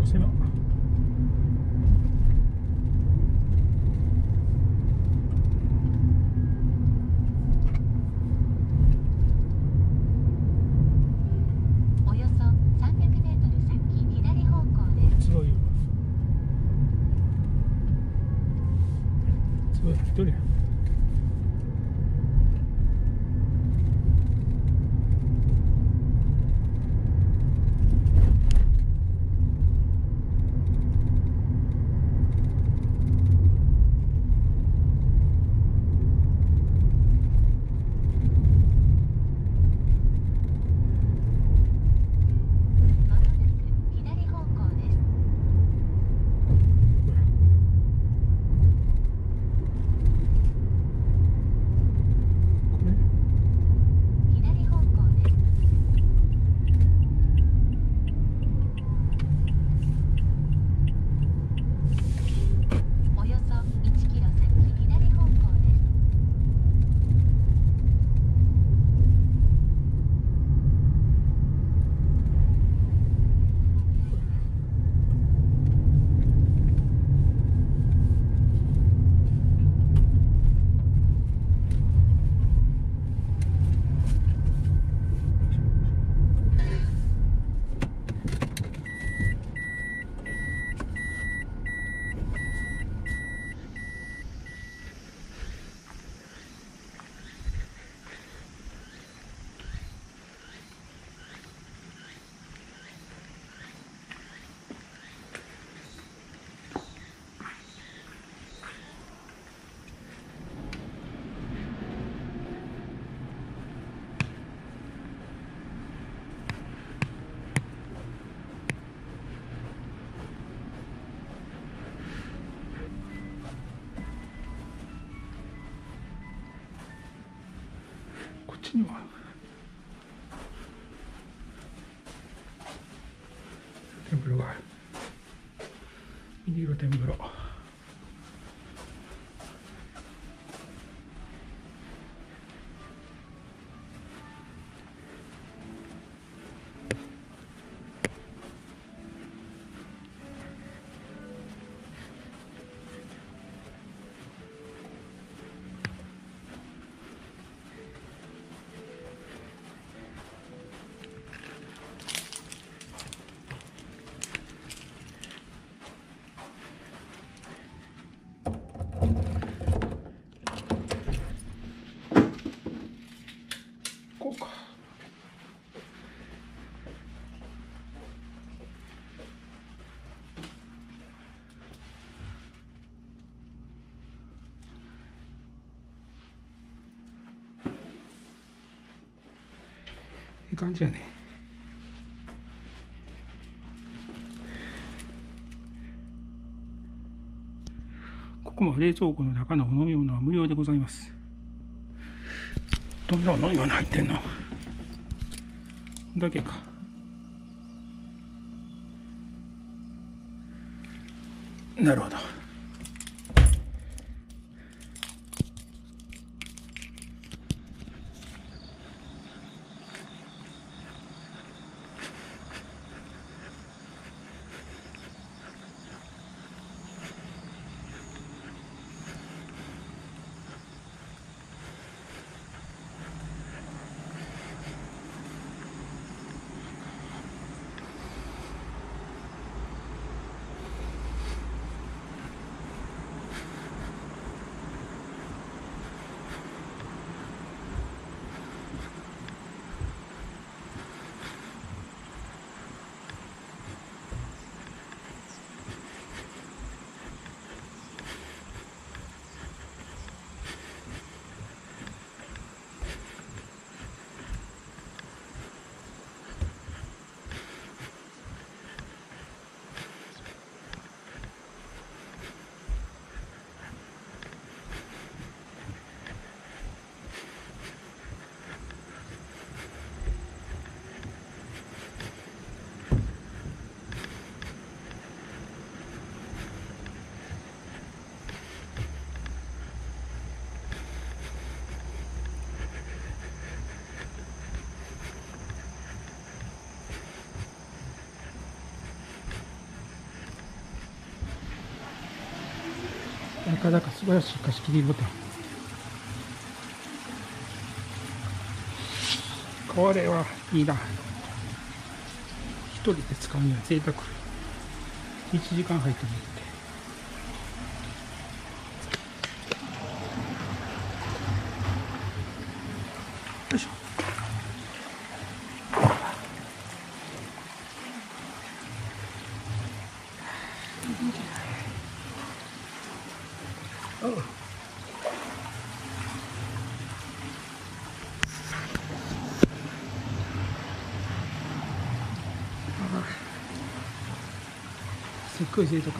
こ狭っ。およそ300メートル先、左方向です。すごいよ。すごい、一人や。 今は天風呂が緑色天風呂。 いい感じやね。ここも冷蔵庫の中のお飲み物は無料でございます。どんなお飲み物入ってんの？これだけか。なるほど。なかなか素晴らしい貸し切りボタン。これはいいな。一人で使うには贅沢。1時間入ってもいいって。よいしょ。すっごい贅沢。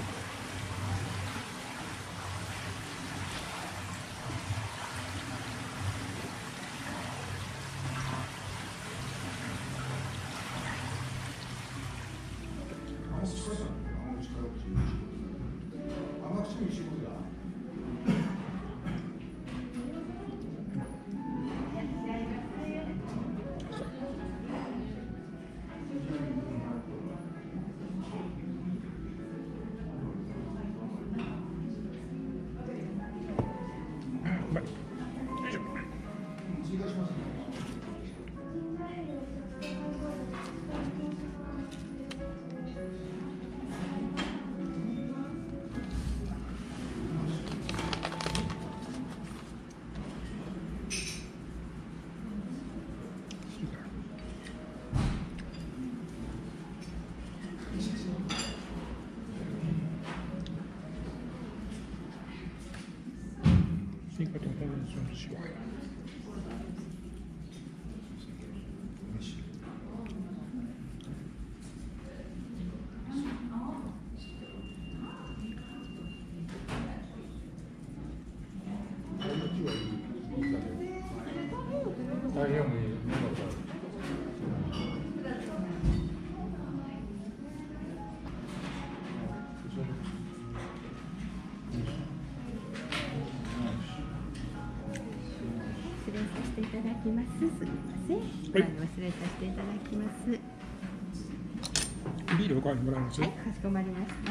ビールお代わりもらえます？はい、かしこまりました。こ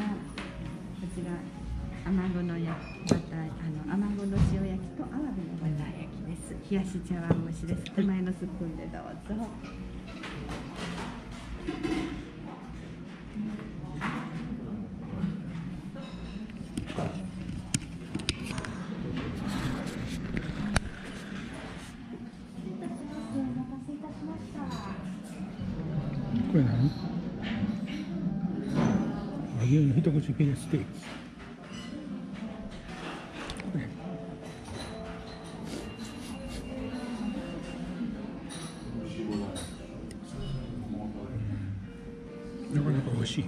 ちらアマゴの塩焼きとアワビのバター焼きです。冷やし茶碗蒸しです。手前のスプーンでどうぞ。これ何？和牛の一口切りステーキ。なかなか美味しい。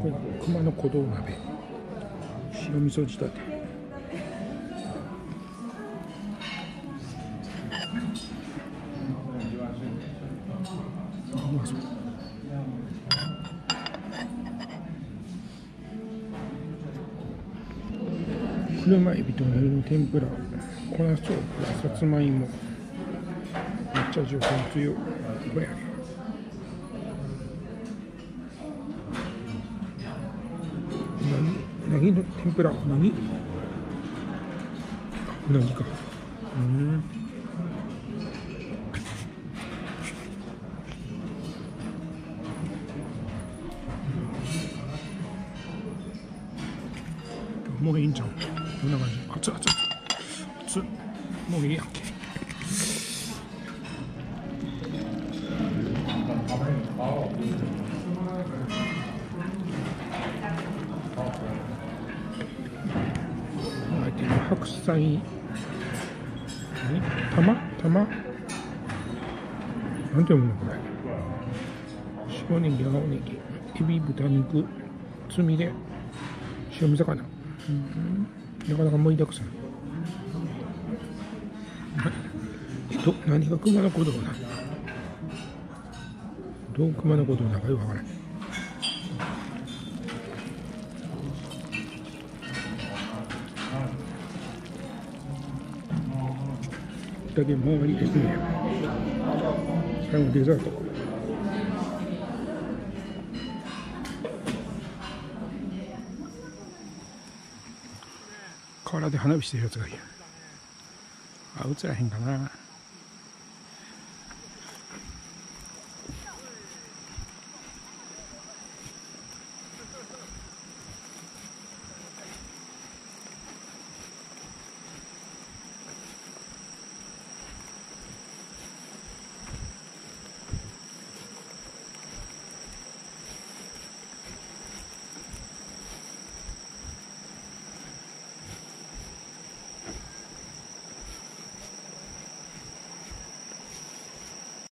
これ熊の小道鍋、白味噌仕立て。うまそう。車エビと海苔の天ぷら、粉ソース、さつまいも、めっちゃ上品強い。これやね。の天ぷら、何？うなぎか。もういいんじゃん。こんな感じ。熱々。熱。もういいやんけ。白菜に玉なんて読むのこれ。白ネギ、青ネギ、エビ、豚肉、つみれ、白身魚、なかなか盛りだくさん。何が熊の小道なの？どう熊の小道なのかよくわからない。だけもういいですね。还有地这多。 河原で花火してるやつがいる。あ、映らへんかな。